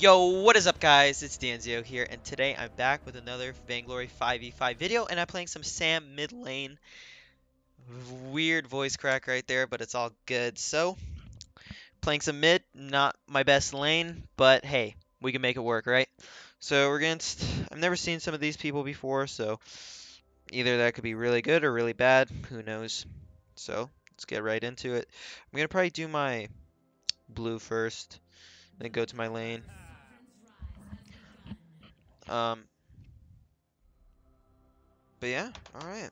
Yo, what is up guys, it's Danzio here, and today I'm back with another Vainglory 5v5 video, and I'm playing some Sam mid lane. Weird voice crack right there, but it's all good. So, playing some mid, not my best lane, but hey, we can make it work, right? So we're against, I've never seen some of these people before, so either that could be really good or really bad, who knows. So, let's get right into it. I'm going to probably do my blue first, then go to my lane. But yeah, all right.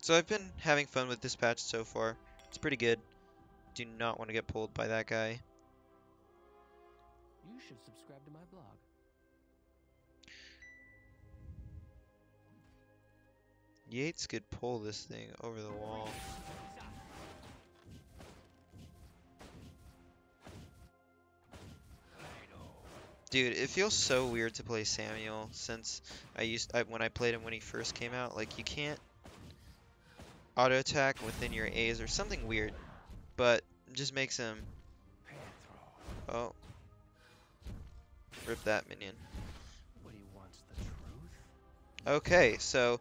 So I've been having fun with this patch so far. It's pretty good. Do not want to get pulled by that guy. You should subscribe to my blog. Yates could pull this thing over the wall. Dude, it feels so weird to play Samuel since when I played him when he first came out. Like, you can't auto attack within your A's or something weird, but it just makes him. Oh, rip that minion. Okay, so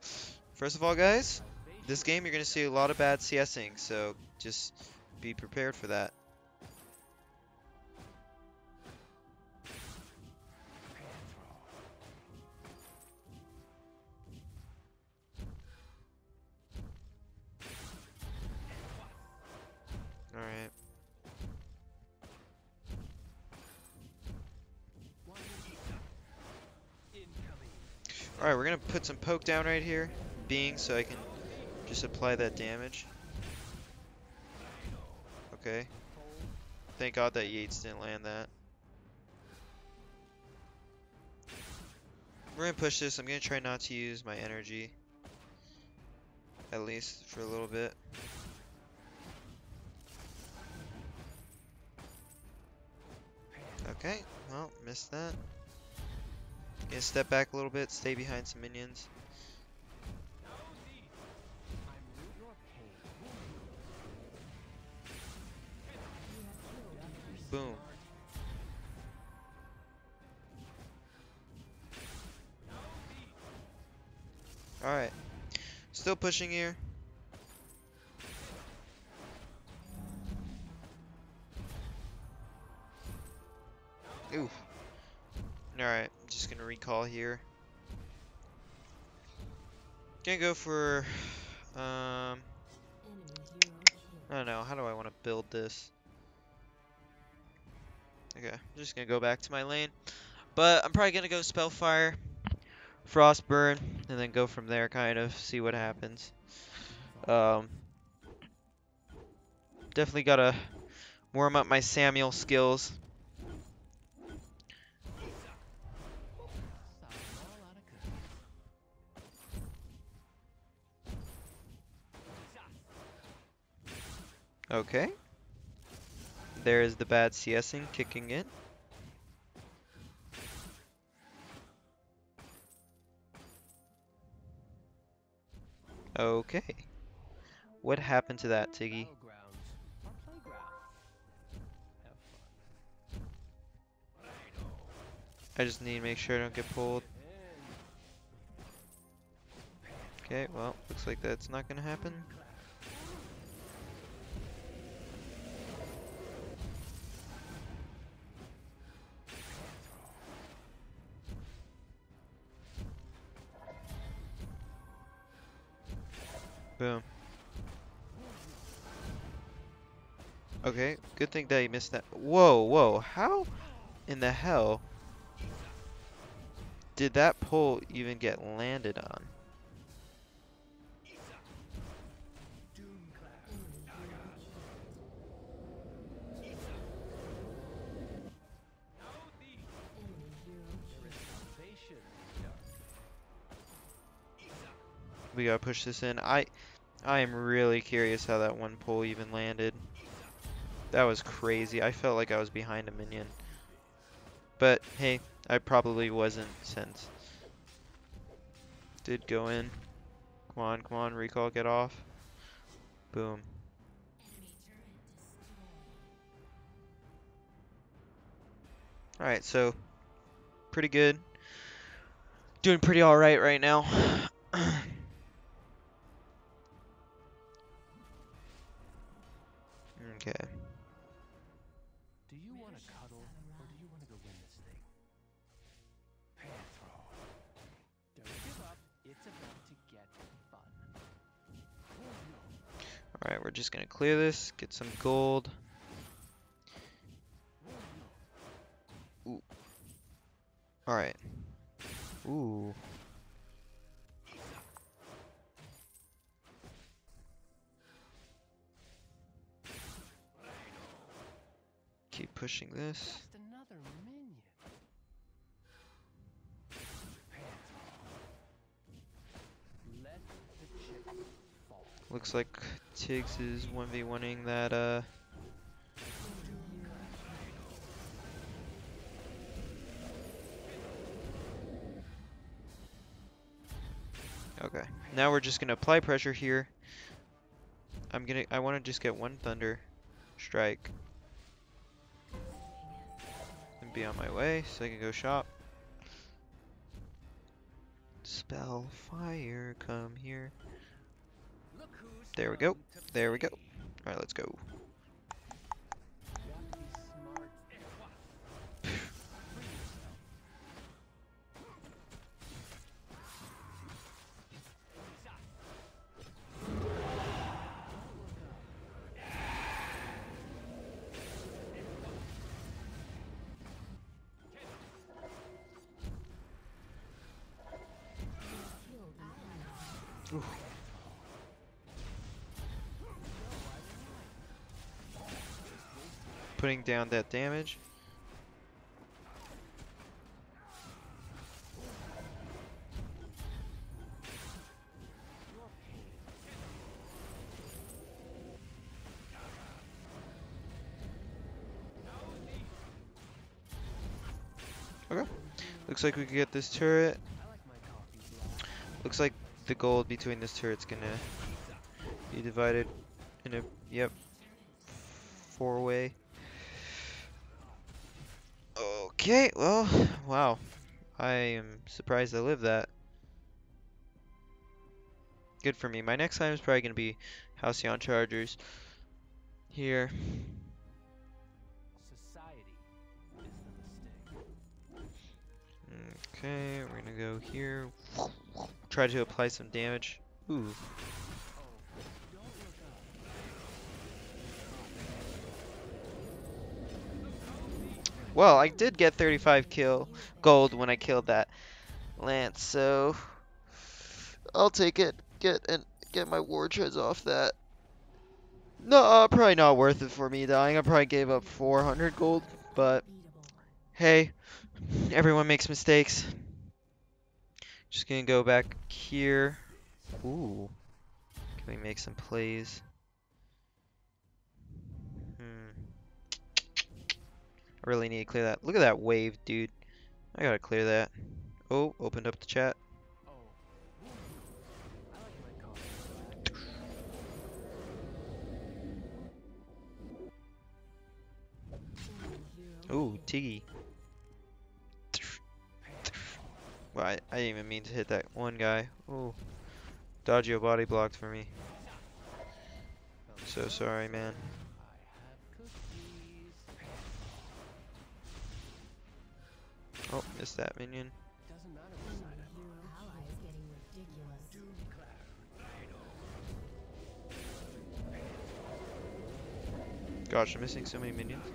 first of all, guys, this game you're gonna see a lot of bad CSing, so just be prepared for that. Alright, we're gonna put some poke down right here, being so I can just apply that damage. Okay. Thank God that Yates didn't land that. We're gonna push this. I'm gonna try not to use my energy, at least for a little bit. Okay, well, missed that. Gonna step back a little bit, stay behind some minions. Boom. Alright. Still pushing here. Oof. Alright, I'm just gonna recall here. Gonna go for I don't know, how do I wanna build this? Okay, I'm just gonna go back to my lane. But I'm probably gonna go Spellfire, Frostburn, and then go from there, kind of, see what happens. Definitely gotta warm up my Samuel skills. Okay, there is the bad CSing kicking in. Okay, what happened to that, Tiggy? I just need to make sure I don't get pulled. Okay, well, looks like that's not gonna happen. Boom. Okay, good thing that he missed that. Whoa, whoa, how in the hell did that pull even get landed on? We gotta push this in. I am really curious how that one pull even landed. That was crazy. I felt like I was behind a minion. But hey, I probably wasn't since. Did go in. Come on, come on, recall, get off. Boom. Alright, so pretty good. Doing pretty alright right now. Okay. Do you want to cuddle or do you want to go win this thing? Don't give up. It's about to get fun. Alright, we're just going to clear this, get some gold. Ooh. Alright. Ooh. Keep pushing this. Looks like Tiggs is 1v1ing that Okay. Now we're just gonna apply pressure here. I wanna just get one thunder strike. And be on my way so I can go shop. Spellfire, come here. There we go. There we go. Alright, let's go. Ooh. Putting down that damage. Okay. Looks like we could get this turret. Looks like the gold between this turret's gonna be divided in a, yep, four-way. Okay, well, wow. I am surprised I lived that. Good for me. My next time is probably gonna be Halcyon Chargers here. Okay, we're gonna go here. Try to apply some damage. Ooh. Well, I did get 35 kill gold when I killed that lance, so I'll take it. Get my war treads off that. No, probably not worth it for me dying. I probably gave up 400 gold, but hey, everyone makes mistakes. Just gonna go back here. Ooh. Can we make some plays? I really need to clear that. Look at that wave, dude. I gotta clear that. Oh, opened up the chat. Ooh, Tiggy. Well, I didn't even mean to hit that one guy. Oh, Danzio body blocked for me. I'm so sorry, man. Oh, missed that minion. Gosh, I'm missing so many minions.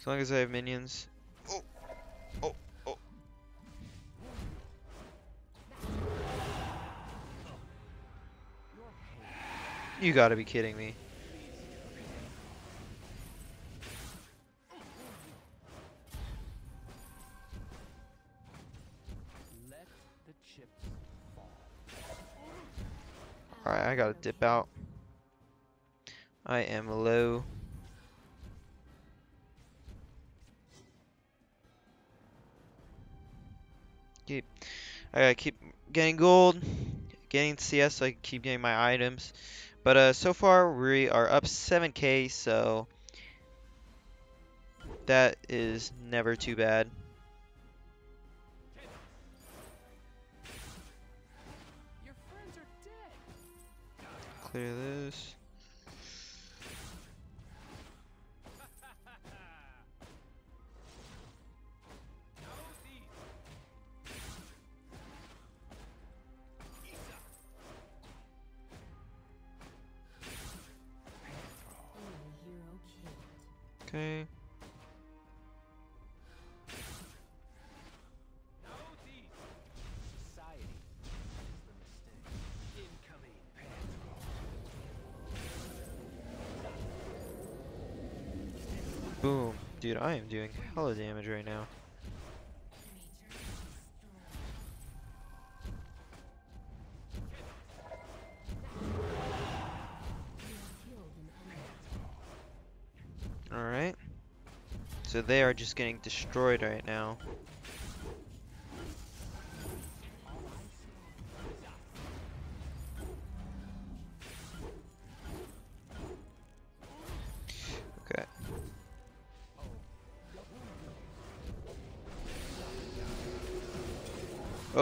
As long as I have minions. Oh, oh, oh. You gotta be kidding me. Alright, I gotta dip out. I am low. I gotta keep getting gold, getting CS so I can keep getting my items. But so far we are up 7k, so that is never too bad. Your friends are dead. Clear this. Okay. Boom. Dude, I am doing hella damage right now. Alright. So they are just getting destroyed right now.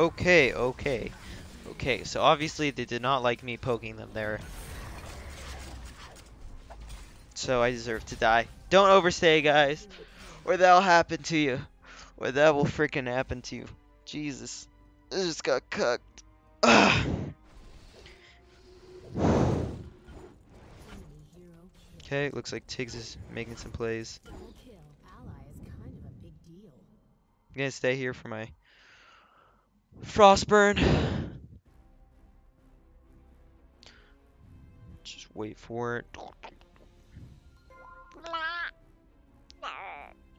Okay. Okay, so obviously they did not like me poking them there. So I deserve to die. Don't overstay, guys, or that'll happen to you, or that will freaking happen to you. Jesus, I just got cucked. Ugh. Okay, looks like Tiggs is making some plays. I'm gonna stay here for my Frostburn. Just wait for it.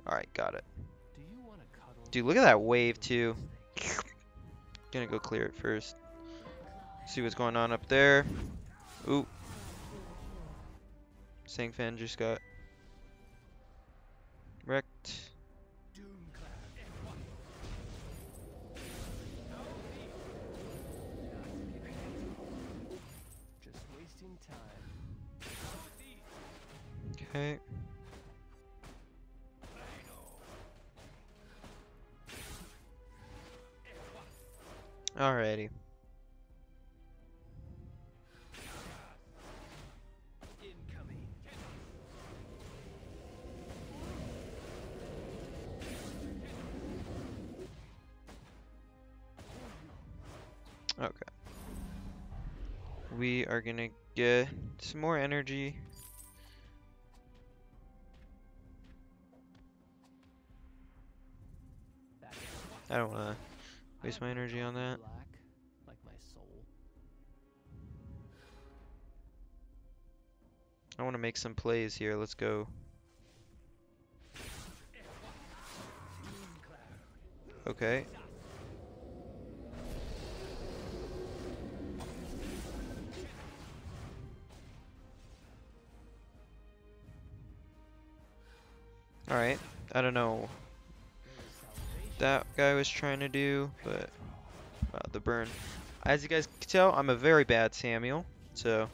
Alright, got it. Dude, look at that wave, too. Gonna go clear it first. See what's going on up there. Ooh. Sangfan just got wrecked. Okay. Alrighty. Okay. We are gonna get some more energy. I don't wanna waste my energy on that. Like my soul. I want to make some plays here. Let's go. Okay. All right. I don't know. That guy was trying to do, but the burn. As you guys can tell, I'm a very bad Samuel, so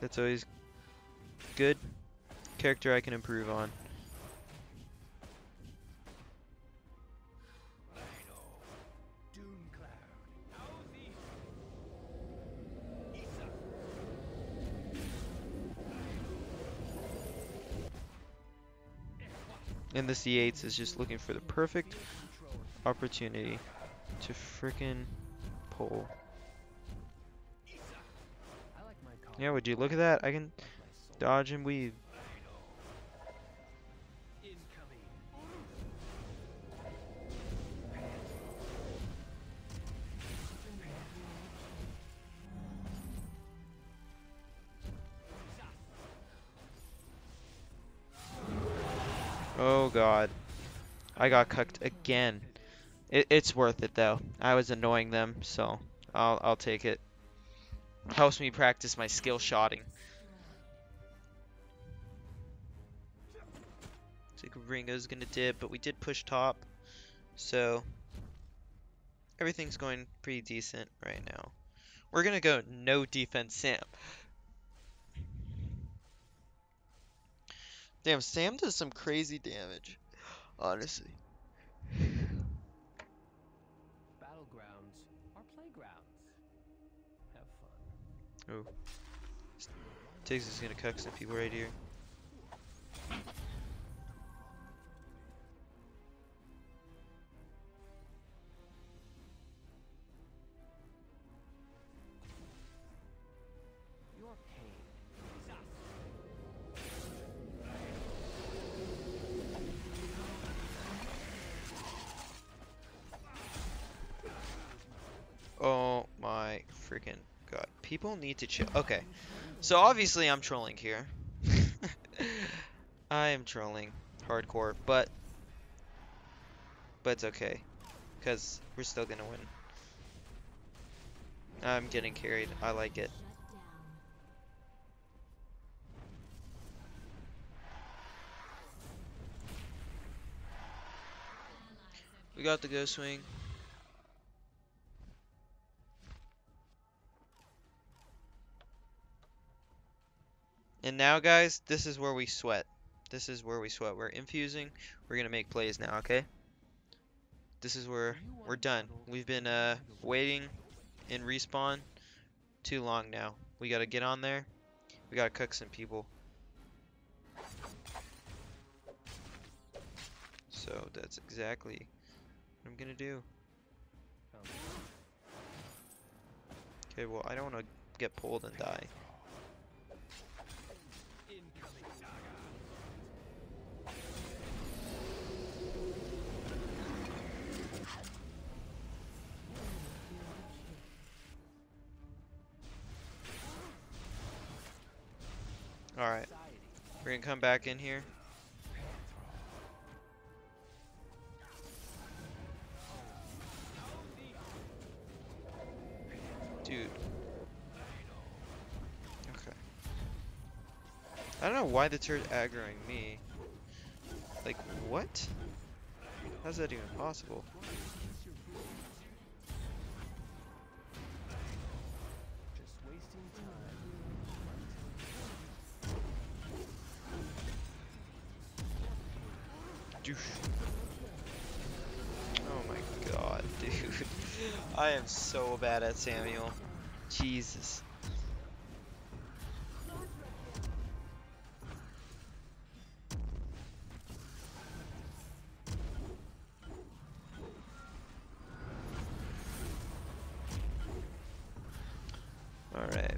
that's always good character I can improve on. And this E8 is just looking for the perfect opportunity to frickin' pull. Yeah, would you look at that? I can dodge and weave. Oh god, I got cucked again. It's worth it though. I was annoying them, so I'll take it. Helps me practice my skill shotting. Looks like Ringo's gonna dip, but we did push top, so everything's going pretty decent right now. We're gonna go no defense Sam. Damn, Sam does some crazy damage, honestly. Battlegrounds are playgrounds. Have fun. Oh, Tiggs is gonna cuck some people right here. Freaking god, people need to chill. Okay, so obviously I'm trolling here. I am trolling hardcore, but it's okay because we're still gonna win. I'm getting carried, I like it. We got the ghost swing. And now, guys, this is where we sweat. This is where we sweat. We're infusing. We're going to make plays now, okay? This is where we're done. We've been waiting in respawn too long now. We got to get on there. We got to cook some people. So that's exactly what I'm going to do. Okay, well, I don't want to get pulled and die. Alright, we're gonna come back in here. Dude. Okay. I don't know why the turret aggroing me. Like, what? How's that even possible? Douche. Oh my god, dude. I am so bad at Samuel. Jesus. Alright.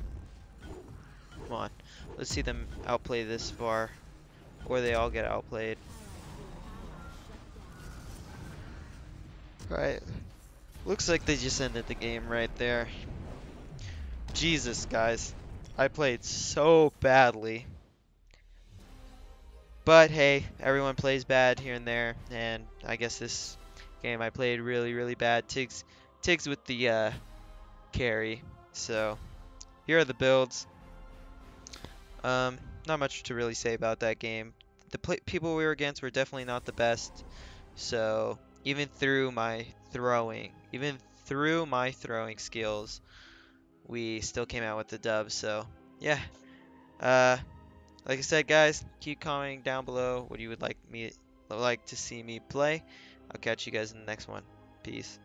Come on. Let's see them outplay this far. Or they all get outplayed. Right, looks like they just ended the game right there. Jesus, guys, I played so badly. But hey, everyone plays bad here and there, and I guess this game I played really, really bad. Tiggs with the carry. So here are the builds. Not much to really say about that game. The people we were against were definitely not the best. So. Even through my throwing skills, we still came out with the dub. So yeah, like I said, guys, keep commenting down below what you would like to see me play. I'll catch you guys in the next one. Peace.